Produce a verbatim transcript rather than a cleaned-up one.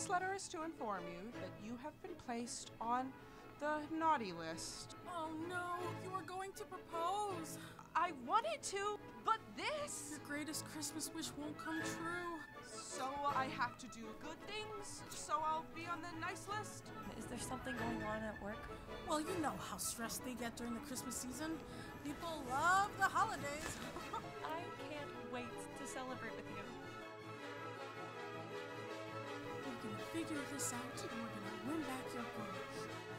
This letter is to inform you that you have been placed on the naughty list. Oh no, you are going to propose. I wanted to, but this... Your greatest Christmas wish won't come true. So I have to do good things, so I'll be on the nice list. Is there something going on at work? Well, you know how stressed they get during the Christmas season. People love the holidays. I can't wait to celebrate with you. We're gonna figure this out and we're gonna win back your girls.